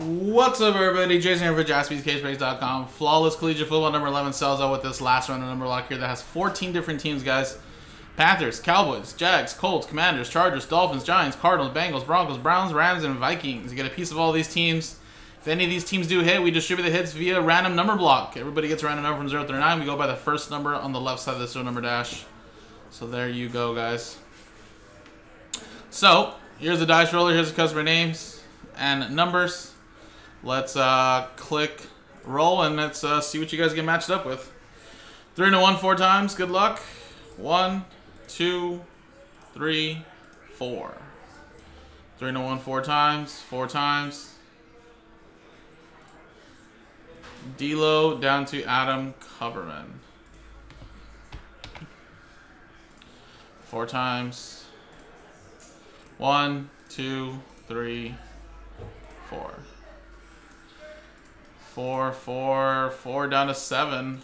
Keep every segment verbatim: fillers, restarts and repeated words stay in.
What's up, everybody? Jason here for Jaspys Case Breaks dot com. Flawless Collegiate Football number eleven sells out with this last round of number lock here that has fourteen different teams, guys. Panthers, Cowboys, Jags, Colts, Commanders, Chargers, Dolphins, Giants, Cardinals, Bengals, Broncos, Browns, Rams, and Vikings. You get a piece of all these teams. If any of these teams do hit, we distribute the hits via random number block. Everybody gets a random number from zero through nine. We go by the first number on the left side of this row number dash. So there you go, guys. So here's the dice roller. Here's the customer names and numbers. Let's uh, click roll and let's uh, see what you guys get matched up with. Three and a one four times. Good luck. One, two, three, four. Three and a one four times. Four times. D-Lo down to Adam Coverman. Four times. One, two, three, four. Four, four, four down to seven.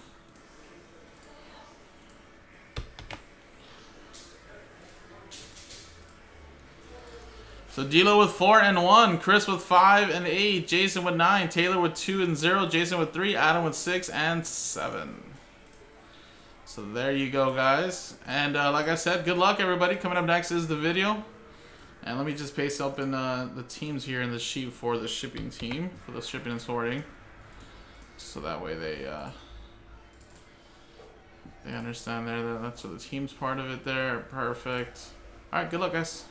So D-Lo with four and one, Chris with five and eight, Jason with nine, Taylor with two and zero, Jason with three, Adam with six and seven. So there you go, guys. And uh, like I said, good luck, everybody. Coming up next is the video. And let me just paste up in uh, the teams here in the sheet for the shipping team, for the shipping and sorting. So that way they uh, they understand there that that's the team's part of it there. Perfect. All right, good luck, guys.